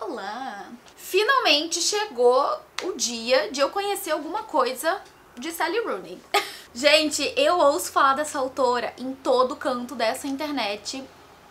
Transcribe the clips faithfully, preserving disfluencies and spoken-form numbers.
Olá! Finalmente chegou o dia de eu conhecer alguma coisa de Sally Rooney. Gente, eu ouço falar dessa autora em todo canto dessa internet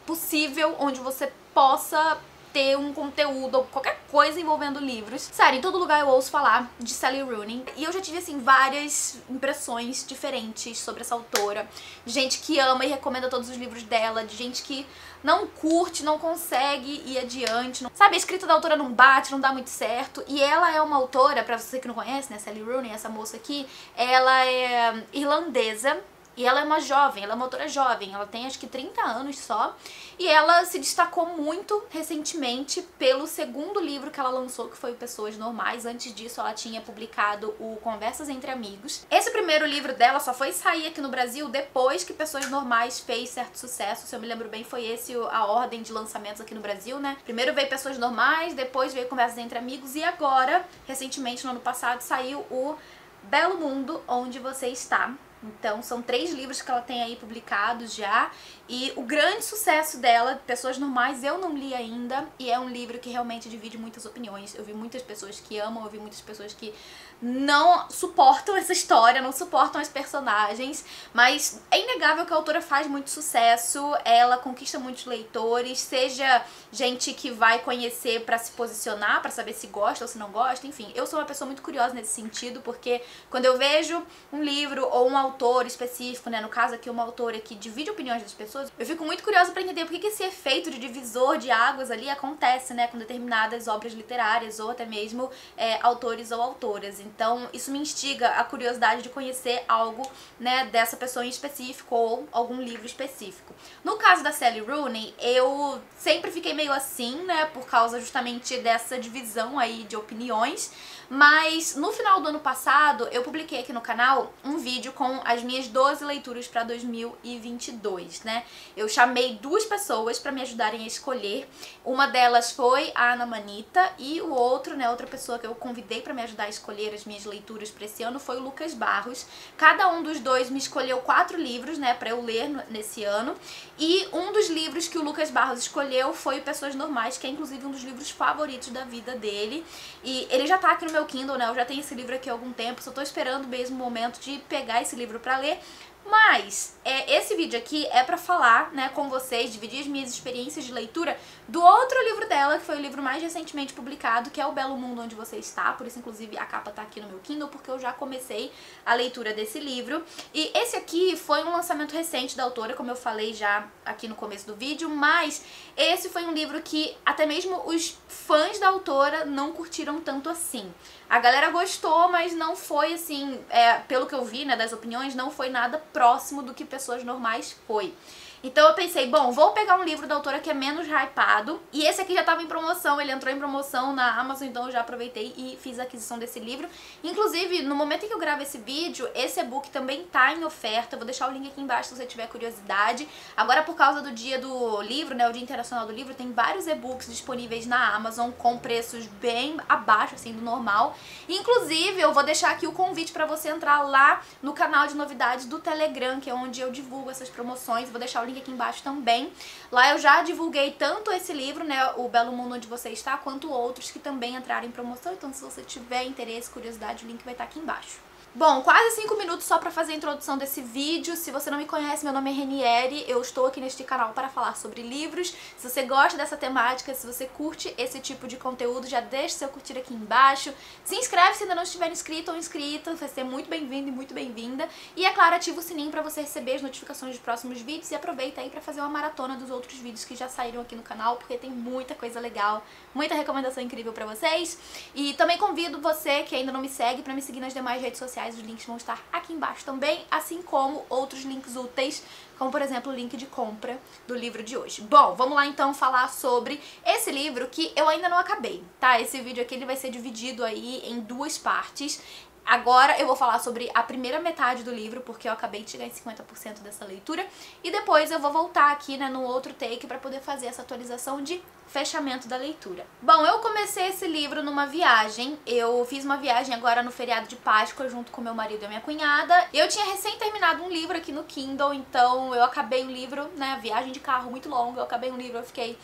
possível, onde você possa ter um conteúdo ou qualquer coisa envolvendo livros. Sério, em todo lugar eu ouço falar de Sally Rooney. E eu já tive, assim, várias impressões diferentes sobre essa autora. De gente que ama e recomenda todos os livros dela, de gente que não curte, não consegue ir adiante. Não... Sabe, a escrita da autora não bate, não dá muito certo. E ela é uma autora, pra você que não conhece, né, Sally Rooney, essa moça aqui, ela é irlandesa. E ela é uma jovem, ela é uma autora jovem, ela tem acho que trinta anos só. E ela se destacou muito recentemente pelo segundo livro que ela lançou, que foi o Pessoas Normais. Antes disso, ela tinha publicado o Conversas Entre Amigos. Esse primeiro livro dela só foi sair aqui no Brasil depois que Pessoas Normais fez certo sucesso. Se eu me lembro bem, foi esse a ordem de lançamentos aqui no Brasil, né? Primeiro veio Pessoas Normais, depois veio Conversas Entre Amigos. E agora, recentemente, no ano passado, saiu o Belo Mundo, Onde Você Está. Então, são três livros que ela tem aí publicados já. E o grande sucesso dela, Pessoas Normais, eu não li ainda. E é um livro que realmente divide muitas opiniões. Eu vi muitas pessoas que amam, eu vi muitas pessoas que não suportam essa história, não suportam as personagens. Mas é inegável que a autora faz muito sucesso, ela conquista muitos leitores. Seja gente que vai conhecer pra se posicionar, pra saber se gosta ou se não gosta. Enfim, eu sou uma pessoa muito curiosa nesse sentido, porque quando eu vejo um livro ou uma autor específico, né, no caso aqui uma autora que divide opiniões das pessoas, eu fico muito curiosa pra entender por que esse efeito de divisor de águas ali acontece, né, com determinadas obras literárias ou até mesmo é, autores ou autoras. Então isso me instiga a curiosidade de conhecer algo, né, dessa pessoa em específico ou algum livro específico. No caso da Sally Rooney, eu sempre fiquei meio assim, né, por causa justamente dessa divisão aí de opiniões, mas no final do ano passado eu publiquei aqui no canal um vídeo com as minhas doze leituras para dois mil e vinte e dois, né? Eu chamei duas pessoas para me ajudarem a escolher. Uma delas foi a Ana Manita e o outro, né, outra pessoa que eu convidei para me ajudar a escolher as minhas leituras para esse ano foi o Lucas Barros. Cada um dos dois me escolheu quatro livros, né, para eu ler nesse ano. E um dos livros que o Lucas Barros escolheu foi Pessoas Normais, que é inclusive um dos livros favoritos da vida dele. E ele já tá aqui no meu Kindle, né? Eu já tenho esse livro aqui há algum tempo, só tô esperando mesmo o momento de pegar esse livro pra ler, mas é, esse vídeo aqui é pra falar, né, com vocês, dividir as minhas experiências de leitura do outro livro dela, que foi o livro mais recentemente publicado, que é o Belo Mundo Onde Você Está, por isso inclusive a capa tá aqui no meu Kindle, porque eu já comecei a leitura desse livro. E esse aqui foi um lançamento recente da autora, como eu falei já aqui no começo do vídeo, mas esse foi um livro que até mesmo os fãs da autora não curtiram tanto assim. A galera gostou, mas não foi assim, é, pelo que eu vi, né, das opiniões, não foi nada próximo do que Pessoas Normais foi. Então eu pensei, bom, vou pegar um livro da autora que é menos hypado. E esse aqui já tava em promoção, ele entrou em promoção na Amazon, então eu já aproveitei e fiz a aquisição desse livro. Inclusive, no momento em que eu gravo esse vídeo, esse e-book também tá em oferta. Eu vou deixar o link aqui embaixo se você tiver curiosidade. Agora, por causa do dia do livro, né, o Dia Internacional do Livro, tem vários e-books disponíveis na Amazon com preços bem abaixo, assim, do normal. Inclusive, eu vou deixar aqui o convite pra você entrar lá no canal de novidades do Telegram, que é onde eu divulgo essas promoções. Eu vou deixar o link aqui embaixo também. Lá eu já divulguei tanto esse livro, né, o Belo Mundo Onde Você Está, quanto outros que também entraram em promoção. Então, se você tiver interesse, curiosidade, o link vai estar aqui embaixo. Bom, quase cinco minutos só pra fazer a introdução desse vídeo. Se você não me conhece, meu nome é Renieri, eu estou aqui neste canal para falar sobre livros. Se você gosta dessa temática, se você curte esse tipo de conteúdo, já deixa seu curtir aqui embaixo. Se inscreve se ainda não estiver inscrito ou inscrita, vai ser muito bem-vindo e muito bem-vinda. E, é claro, ativa o sininho pra você receber as notificações dos próximos vídeos e aproveita aí pra fazer uma maratona dos outros vídeos que já saíram aqui no canal, porque tem muita coisa legal, muita recomendação incrível pra vocês. E também convido você que ainda não me segue pra me seguir nas demais redes sociais. Os links vão estar aqui embaixo também, assim como outros links úteis, como por exemplo o link de compra do livro de hoje. Bom, vamos lá então falar sobre esse livro que eu ainda não acabei, tá? Esse vídeo aqui ele vai ser dividido aí em duas partes. Agora eu vou falar sobre a primeira metade do livro, porque eu acabei de chegar em cinquenta por cento dessa leitura. E depois eu vou voltar aqui, né, num outro take pra poder fazer essa atualização de fechamento da leitura. Bom, eu comecei esse livro numa viagem. Eu fiz uma viagem agora no feriado de Páscoa junto com meu marido e minha cunhada. Eu tinha recém terminado um livro aqui no Kindle, então eu acabei um livro, né, viagem de carro muito longa. Eu acabei um livro, eu fiquei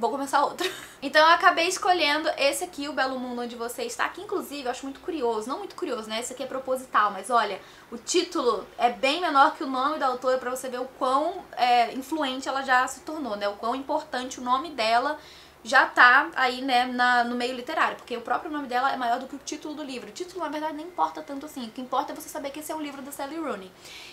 vou começar outro. Então eu acabei escolhendo esse aqui, o Belo Mundo, Onde Você Está, que inclusive eu acho muito curioso, não muito curioso, né? Esse aqui é proposital, mas olha, o título é bem menor que o nome da autora pra você ver o quão é, influente ela já se tornou, né? O quão importante o nome dela já tá aí, né, na, no meio literário, porque o próprio nome dela é maior do que o título do livro. O título, na verdade, nem importa tanto assim. O que importa é você saber que esse é um livro da Sally Rooney.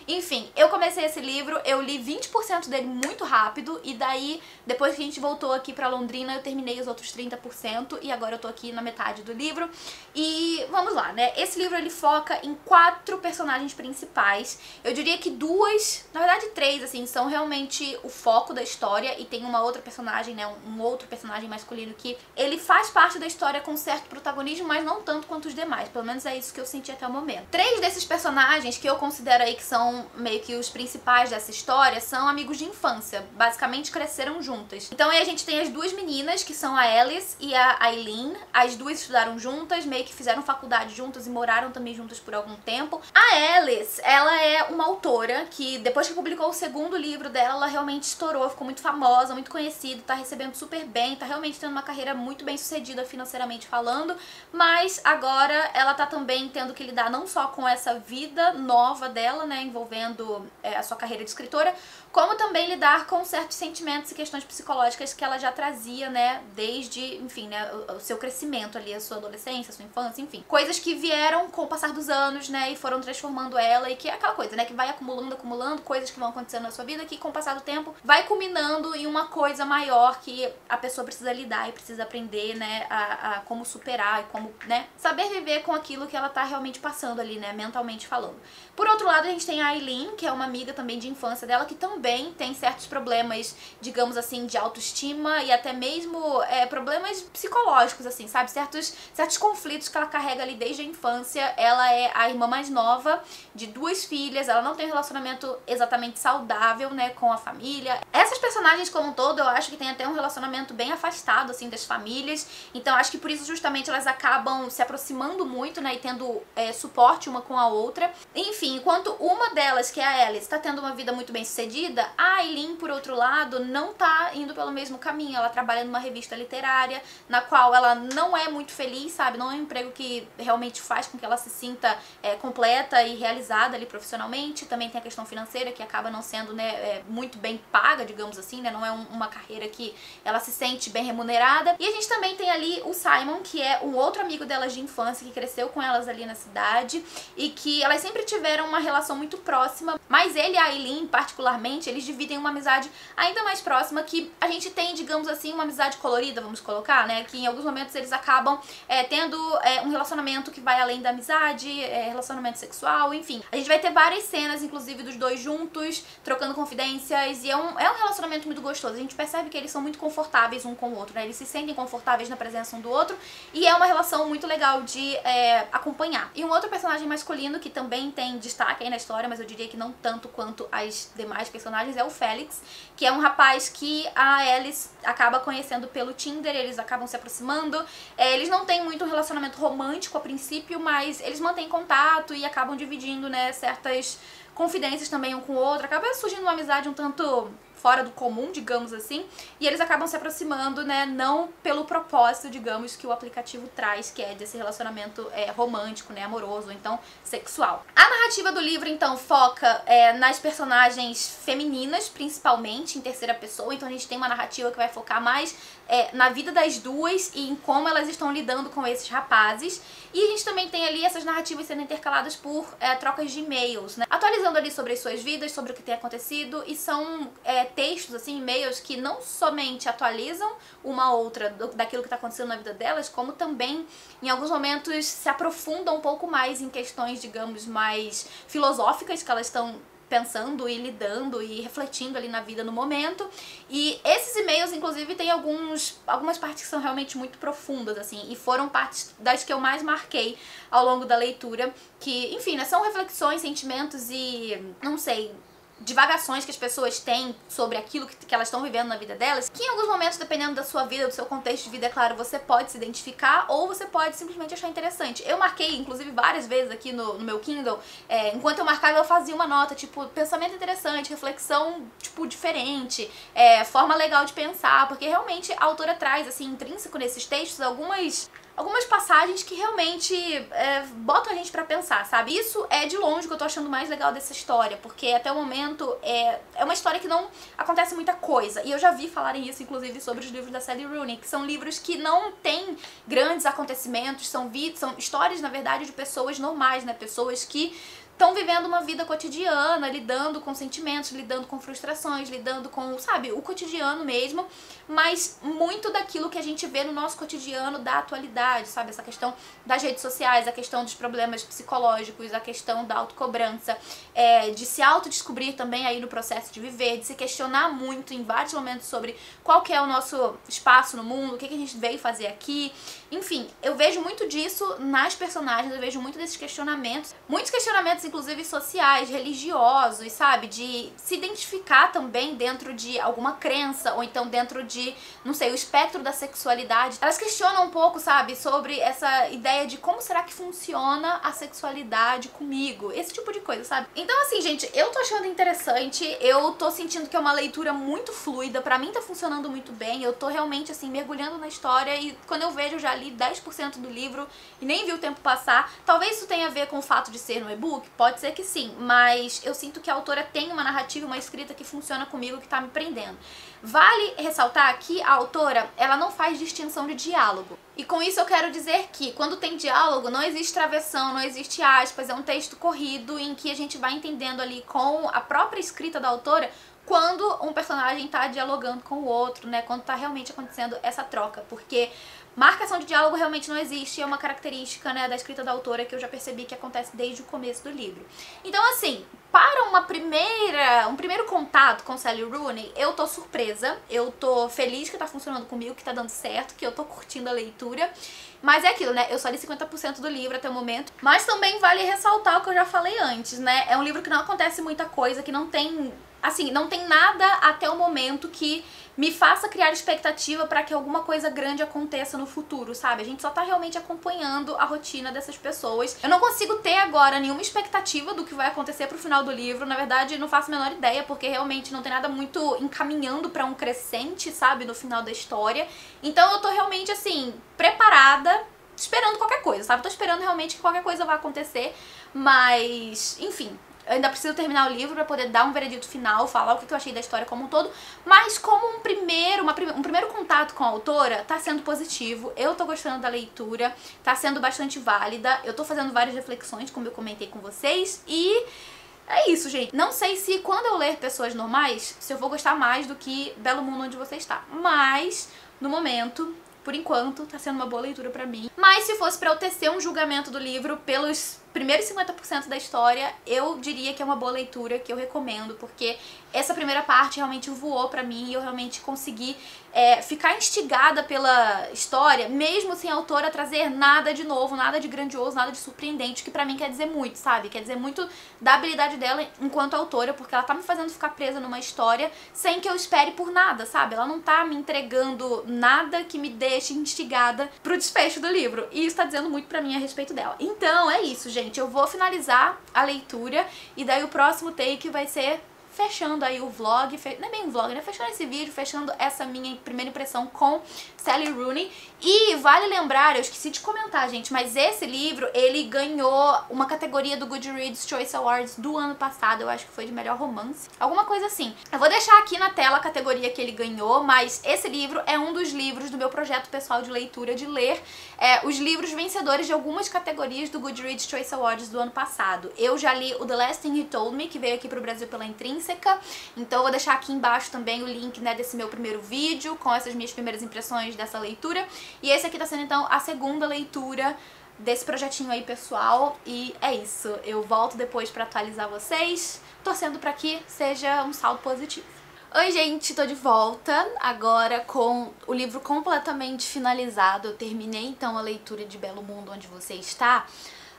Enfim, eu comecei esse livro, eu li vinte por cento dele muito rápido, e daí, depois que a gente voltou aqui pra Londrina, eu terminei os outros trinta por cento, e agora eu tô aqui na metade do livro. E vamos lá, né? Esse livro, ele foca em quatro personagens principais. Eu diria que duas, na verdade três, assim, são realmente o foco da história, e tem uma outra personagem, né, um outro personagem masculino que ele faz parte da história com certo protagonismo, mas não tanto quanto os demais. Pelo menos é isso que eu senti até o momento. Três desses personagens que eu considero aí que são meio que os principais dessa história são amigos de infância. Basicamente cresceram juntas. Então aí a gente tem as duas meninas, que são a Alice e a Aileen. As duas estudaram juntas, meio que fizeram faculdade juntas e moraram também juntas por algum tempo. A Alice, ela é uma autora que depois que publicou o segundo livro dela, ela realmente estourou, ficou muito famosa, muito conhecida, tá recebendo super bem, tá realmente tendo uma carreira muito bem sucedida financeiramente falando, mas agora ela tá também tendo que lidar não só com essa vida nova dela, né, envolvendo é, a sua carreira de escritora, como também lidar com certos sentimentos e questões psicológicas que ela já trazia, né, desde, enfim, né, o, o seu crescimento ali, a sua adolescência, a sua infância, enfim. Coisas que vieram com o passar dos anos, né, e foram transformando ela, e que é aquela coisa, né, que vai acumulando, acumulando, coisas que vão acontecendo na sua vida, que com o passar do tempo vai culminando em uma coisa maior que a pessoa precisa precisa lidar e precisa aprender, né, a, a como superar e como, né, saber viver com aquilo que ela tá realmente passando ali, né, mentalmente falando. Por outro lado, a gente tem a Aileen, que é uma amiga também de infância dela, que também tem certos problemas, digamos assim, de autoestima e até mesmo é, problemas psicológicos, assim, sabe? Certos, certos conflitos que ela carrega ali desde a infância. Ela é a irmã mais nova de duas filhas, ela não tem um relacionamento exatamente saudável, né, com a família. Essas personagens como um todo, eu acho que tem até um relacionamento bem afastado afastado, assim, das famílias, então acho que por isso justamente elas acabam se aproximando muito, né, e tendo é, suporte uma com a outra. Enfim, enquanto uma delas, que é a Alice, tá tendo uma vida muito bem sucedida, a Aileen, por outro lado, não tá indo pelo mesmo caminho. Ela trabalha numa revista literária, na qual ela não é muito feliz, sabe, não é um emprego que realmente faz com que ela se sinta é, completa e realizada ali profissionalmente. Também tem a questão financeira, que acaba não sendo, né, é, muito bem paga, digamos assim, né, não é um, uma carreira que ela se sente bem bem remunerada. E a gente também tem ali o Simon, que é um outro amigo delas de infância, que cresceu com elas ali na cidade, e que elas sempre tiveram uma relação muito próxima, mas ele e a Aileen, particularmente, eles dividem uma amizade ainda mais próxima, que a gente tem, digamos assim, uma amizade colorida, vamos colocar, né, que em alguns momentos eles acabam é, tendo é, um relacionamento que vai além da amizade, é, relacionamento sexual, enfim. A gente vai ter várias cenas, inclusive, dos dois juntos, trocando confidências, e é um, é um relacionamento muito gostoso. A gente percebe que eles são muito confortáveis um com o outro, né? Eles se sentem confortáveis na presença um do outro, e é uma relação muito legal de é, acompanhar. E um outro personagem masculino que também tem destaque aí na história, mas eu diria que não tanto quanto as demais personagens, é o Félix, que é um rapaz que a Alice acaba conhecendo pelo Tinder. Eles acabam se aproximando, é, eles não têm muito um relacionamento romântico a princípio, mas eles mantêm contato e acabam dividindo, né, certas confidências também um com o outro. Acaba surgindo uma amizade um tanto fora do comum, digamos assim, e eles acabam se aproximando, né, não pelo propósito, digamos, que o aplicativo traz, que é desse relacionamento é, romântico, né, amoroso, ou então sexual. A narrativa do livro, então, foca é, nas personagens femininas, principalmente, em terceira pessoa, então a gente tem uma narrativa que vai focar mais é, na vida das duas e em como elas estão lidando com esses rapazes, e a gente também tem ali essas narrativas sendo intercaladas por é, trocas de e-mails, né, atualizando ali sobre as suas vidas, sobre o que tem acontecido, e são... É, textos, assim, e-mails que não somente atualizam uma outra do, daquilo que tá acontecendo na vida delas, como também em alguns momentos se aprofundam um pouco mais em questões, digamos, mais filosóficas que elas estão pensando e lidando e refletindo ali na vida no momento. E esses e-mails, inclusive, tem alguns, algumas partes que são realmente muito profundas, assim, e foram partes das que eu mais marquei ao longo da leitura, que, enfim, né, são reflexões, sentimentos e, não sei... divagações que as pessoas têm sobre aquilo que, que elas estão vivendo na vida delas, que em alguns momentos, dependendo da sua vida, do seu contexto de vida, é claro, você pode se identificar ou você pode simplesmente achar interessante. Eu marquei, inclusive, várias vezes aqui no, no meu Kindle, é, enquanto eu marcava eu fazia uma nota, tipo, pensamento interessante, reflexão, tipo, diferente, é, forma legal de pensar, porque realmente a autora traz, assim, intrínseco nesses textos, algumas... algumas passagens que realmente é, botam a gente pra pensar, sabe? Isso é de longe o que eu tô achando mais legal dessa história, porque até o momento é, é uma história que não acontece muita coisa. E eu já vi falarem isso, inclusive, sobre os livros da Sally Rooney, que são livros que não têm grandes acontecimentos, são, vi são histórias, na verdade, de pessoas normais, né? Pessoas que estão vivendo uma vida cotidiana, lidando com sentimentos, lidando com frustrações, lidando com, sabe, o cotidiano mesmo, mas muito daquilo que a gente vê no nosso cotidiano da atualidade, sabe, essa questão das redes sociais, a questão dos problemas psicológicos, a questão da autocobrança, é, de se autodescobrir também aí no processo de viver, de se questionar muito em vários momentos sobre qual que é o nosso espaço no mundo, o que, que a gente veio fazer aqui, enfim, eu vejo muito disso nas personagens, eu vejo muito desses questionamentos, muitos questionamentos inclusive sociais, religiosos, sabe? De se identificar também dentro de alguma crença, ou então dentro de, não sei, o espectro da sexualidade. Elas questionam um pouco, sabe? Sobre essa ideia de como será que funciona a sexualidade comigo. Esse tipo de coisa, sabe? Então, assim, gente, eu tô achando interessante, eu tô sentindo que é uma leitura muito fluida, pra mim tá funcionando muito bem, eu tô realmente, assim, mergulhando na história e quando eu vejo, eu já li dez por cento do livro e nem vi o tempo passar. Talvez isso tenha a ver com o fato de ser no e-book, pode ser que sim, mas eu sinto que a autora tem uma narrativa, uma escrita que funciona comigo, que tá me prendendo. Vale ressaltar que a autora, ela não faz distinção de diálogo. E com isso eu quero dizer que quando tem diálogo não existe travessão, não existe aspas, é um texto corrido em que a gente vai entendendo ali com a própria escrita da autora quando um personagem tá dialogando com o outro, né? Quando tá realmente acontecendo essa troca, porque marcação de diálogo realmente não existe, é uma característica, né, da escrita da autora que eu já percebi que acontece desde o começo do livro. Então, assim, para uma primeira, um primeiro contato com Sally Rooney, eu tô surpresa, eu tô feliz que tá funcionando comigo, que tá dando certo, que eu tô curtindo a leitura, mas é aquilo, né, eu só li cinquenta por cento do livro até o momento, mas também vale ressaltar o que eu já falei antes, né, é um livro que não acontece muita coisa, que não tem... Assim, não tem nada até o momento que me faça criar expectativa pra que alguma coisa grande aconteça no futuro, sabe? A gente só tá realmente acompanhando a rotina dessas pessoas. Eu não consigo ter agora nenhuma expectativa do que vai acontecer pro final do livro. Na verdade, não faço a menor ideia, porque realmente não tem nada muito encaminhando pra um crescente, sabe? No final da história. Então eu tô realmente, assim, preparada... esperando qualquer coisa, sabe? Tô esperando realmente que qualquer coisa vá acontecer, mas... enfim, eu ainda preciso terminar o livro pra poder dar um veredito final, falar o que eu achei da história como um todo, mas como um primeiro, uma, um primeiro contato com a autora, tá sendo positivo, eu tô gostando da leitura, tá sendo bastante válida, eu tô fazendo várias reflexões, como eu comentei com vocês, e... é isso, gente. Não sei se quando eu ler Pessoas Normais, se eu vou gostar mais do que Belo Mundo Onde Você Está, mas, no momento... por enquanto, tá sendo uma boa leitura pra mim. Mas se fosse pra eu tecer um julgamento do livro pelos primeiros cinquenta por cento da história, eu diria que é uma boa leitura, que eu recomendo, porque essa primeira parte realmente voou pra mim e eu realmente consegui é, ficar instigada pela história, mesmo sem a autora trazer nada de novo, nada de grandioso, nada de surpreendente, que pra mim quer dizer muito, sabe? Quer dizer muito da habilidade dela enquanto autora, porque ela tá me fazendo ficar presa numa história sem que eu espere por nada, sabe? Ela não tá me entregando nada que me dê instigada pro desfecho do livro. E isso tá dizendo muito pra mim a respeito dela. Então é isso, gente. Eu vou finalizar a leitura e daí o próximo take vai ser fechando aí o vlog, fe... não é bem um vlog, né? Fechando esse vídeo, fechando essa minha primeira impressão com Sally Rooney. E vale lembrar, eu esqueci de comentar, gente, mas esse livro, ele ganhou uma categoria do Goodreads Choice Awards do ano passado, eu acho que foi de melhor romance, alguma coisa assim. Eu vou deixar aqui na tela a categoria que ele ganhou, mas esse livro é um dos livros do meu projeto pessoal de leitura, de ler é, os livros vencedores de algumas categorias do Goodreads Choice Awards do ano passado. Eu já li o The Last Thing He Told Me, que veio aqui pro Brasil pela Intrínseca. Então eu vou deixar aqui embaixo também o link, né, desse meu primeiro vídeo com essas minhas primeiras impressões dessa leitura. E esse aqui tá sendo então a segunda leitura desse projetinho aí pessoal. E é isso, eu volto depois pra atualizar vocês, torcendo pra que seja um saldo positivo. Oi gente, tô de volta agora com o livro completamente finalizado. Eu terminei então a leitura de Belo Mundo Onde Você Está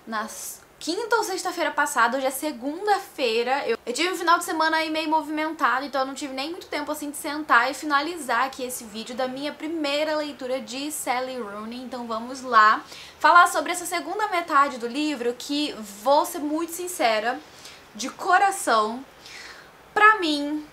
nas quinta ou sexta-feira passada, hoje é segunda-feira. Eu, eu tive um final de semana aí meio movimentado, então eu não tive nem muito tempo assim de sentar e finalizar aqui esse vídeo da minha primeira leitura de Sally Rooney. Então vamos lá falar sobre essa segunda metade do livro que, vou ser muito sincera, de coração, pra mim,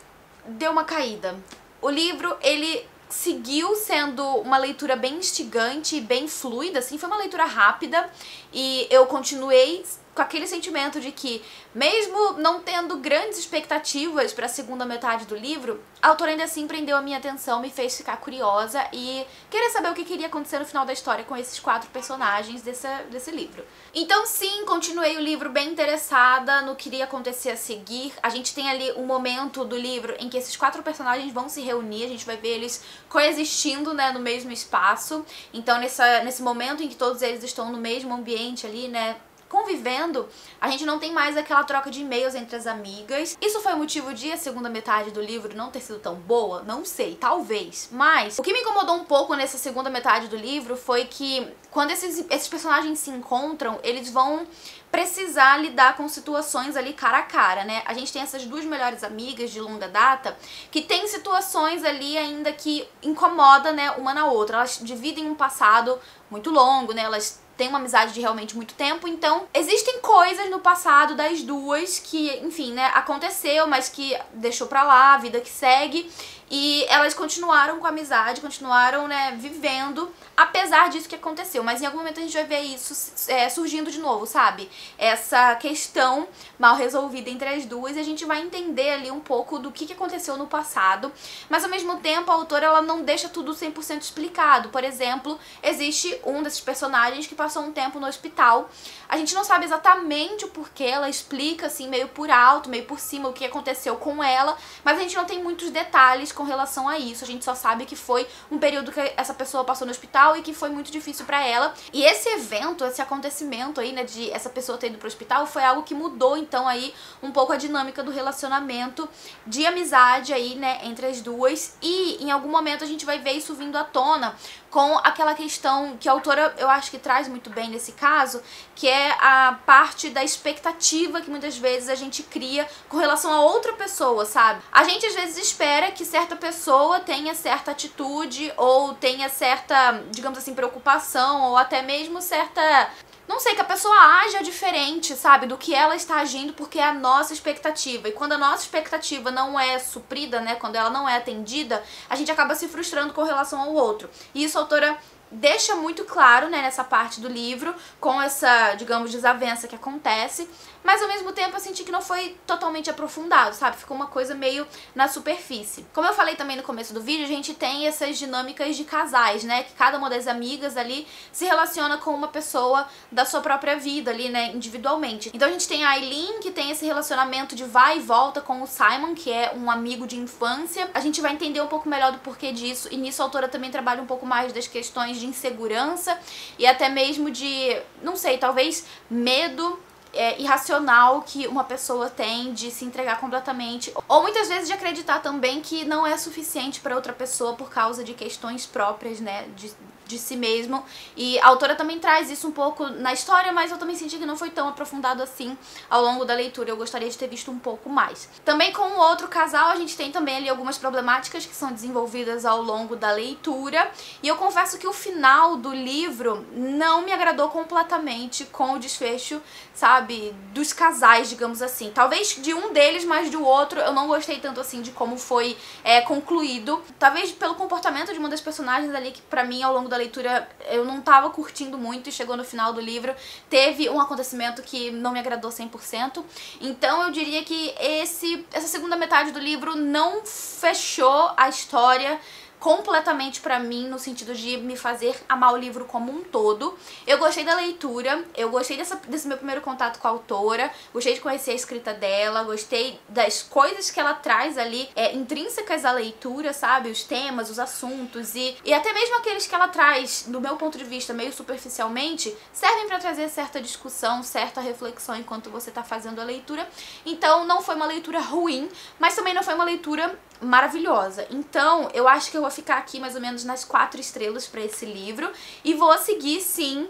deu uma caída. O livro, ele seguiu sendo uma leitura bem instigante, bem fluida, assim, foi uma leitura rápida e eu continuei com aquele sentimento de que, mesmo não tendo grandes expectativas para a segunda metade do livro, a autora ainda assim prendeu a minha atenção, me fez ficar curiosa e querer saber o que queria acontecer no final da história com esses quatro personagens desse, desse livro. Então sim, continuei o livro bem interessada no que iria acontecer a seguir. A gente tem ali um momento do livro em que esses quatro personagens vão se reunir, a gente vai ver eles coexistindo, né, no mesmo espaço. Então nessa, nesse momento em que todos eles estão no mesmo ambiente ali, né, convivendo, a gente não tem mais aquela troca de e-mails entre as amigas. Isso foi o motivo de a segunda metade do livro não ter sido tão boa? Não sei, talvez. Mas o que me incomodou um pouco nessa segunda metade do livro foi que quando esses, esses personagens se encontram, eles vão precisar lidar com situações ali cara a cara, né? A gente tem essas duas melhores amigas de longa data que tem situações ali ainda que incomoda, né, uma na outra. Elas dividem um passado muito longo, né? Elas tem uma amizade de realmente muito tempo, então existem coisas no passado das duas que, enfim, né, aconteceu, mas que deixou pra lá, a vida que segue, e elas continuaram com a amizade, continuaram, né, vivendo, apesar disso que aconteceu, mas em algum momento a gente vai ver isso é, surgindo de novo, sabe? Essa questão mal resolvida entre as duas, e a gente vai entender ali um pouco do que, que aconteceu no passado, mas ao mesmo tempo a autora, ela não deixa tudo cem por cento explicado. Por exemplo, existe um desses personagens que passou um tempo no hospital, a gente não sabe exatamente o porquê, ela explica assim meio por alto, meio por cima o que aconteceu com ela, mas a gente não tem muitos detalhes com relação a isso, a gente só sabe que foi um período que essa pessoa passou no hospital e que foi muito difícil pra ela, e esse evento, esse acontecimento aí, né, de essa pessoa ter ido pro hospital, foi algo que mudou então aí um pouco a dinâmica do relacionamento de amizade aí, né, entre as duas, e em algum momento a gente vai ver isso vindo à tona com aquela questão que a autora, eu acho que traz muito bem nesse caso, que é a parte da expectativa que muitas vezes a gente cria com relação a outra pessoa, sabe? A gente às vezes espera que certa pessoa tenha certa atitude ou tenha certa, digamos assim, preocupação ou até mesmo certa... Não sei, que a pessoa aja diferente, sabe, do que ela está agindo, porque é a nossa expectativa. E quando a nossa expectativa não é suprida, né, quando ela não é atendida, a gente acaba se frustrando com relação ao outro. E isso a autora deixa muito claro, né, nessa parte do livro, com essa, digamos, desavença que acontece, mas ao mesmo tempo eu senti que não foi totalmente aprofundado, sabe? Ficou uma coisa meio na superfície. Como eu falei também no começo do vídeo, a gente tem essas dinâmicas de casais, né, que cada uma das amigas ali se relaciona com uma pessoa da sua própria vida ali, né, individualmente. Então a gente tem a Aileen, que tem esse relacionamento de vai e volta com o Simon, que é um amigo de infância. A gente vai entender um pouco melhor do porquê disso, e nisso a autora também trabalha um pouco mais das questões de insegurança e até mesmo de, não sei, talvez medo é, irracional que uma pessoa tem de se entregar completamente, ou muitas vezes de acreditar também que não é suficiente para outra pessoa por causa de questões próprias, né, de, de si mesmo. E a autora também traz isso um pouco na história, mas eu também senti que não foi tão aprofundado assim ao longo da leitura, eu gostaria de ter visto um pouco mais. Também com o outro casal a gente tem também ali algumas problemáticas que são desenvolvidas ao longo da leitura, e eu confesso que o final do livro não me agradou completamente com o desfecho, sabe, dos casais, digamos assim. Talvez de um deles, mas do outro eu não gostei tanto assim de como foi é, concluído. Talvez pelo comportamento de uma das personagens ali, que pra mim ao longo da leitura eu não tava curtindo muito, e chegou no final do livro, teve um acontecimento que não me agradou cem por cento. Então eu diria que esse, essa segunda metade do livro não fechou a história completamente pra mim, no sentido de me fazer amar o livro como um todo. Eu gostei da leitura, eu gostei dessa, desse meu primeiro contato com a autora, gostei de conhecer a escrita dela, gostei das coisas que ela traz ali, é, intrínsecas à leitura, sabe? Os temas, os assuntos e, e até mesmo aqueles que ela traz, do meu ponto de vista, meio superficialmente, servem pra trazer certa discussão, certa reflexão enquanto você tá fazendo a leitura. Então não foi uma leitura ruim, mas também não foi uma leitura maravilhosa. Então eu acho que eu vou ficar aqui mais ou menos nas quatro estrelas pra esse livro, e vou seguir sim,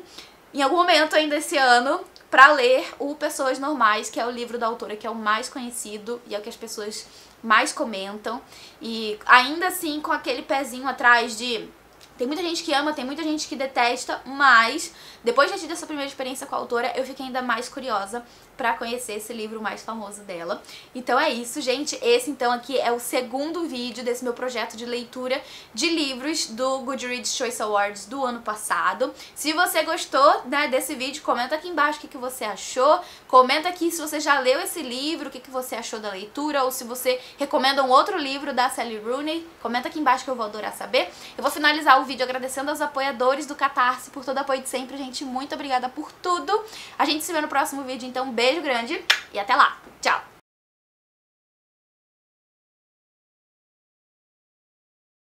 em algum momento ainda esse ano, pra ler o Pessoas Normais, que é o livro da autora que é o mais conhecido e é o que as pessoas mais comentam. E ainda assim, com aquele pezinho atrás de... tem muita gente que ama, tem muita gente que detesta, mas depois de ter tido essa primeira experiência com a autora, eu fiquei ainda mais curiosa pra conhecer esse livro mais famoso dela. Então é isso, gente. Esse, então, aqui é o segundo vídeo desse meu projeto de leitura de livros do Goodreads Choice Awards do ano passado. Se você gostou, né, desse vídeo, comenta aqui embaixo o que, que você achou. Comenta aqui se você já leu esse livro, o que, que você achou da leitura, ou se você recomenda um outro livro da Sally Rooney. Comenta aqui embaixo que eu vou adorar saber. Eu vou finalizar o vídeo agradecendo aos apoiadores do Catarse por todo o apoio de sempre, gente. Muito obrigada por tudo. A gente se vê no próximo vídeo, então beijo grande e até lá. Tchau!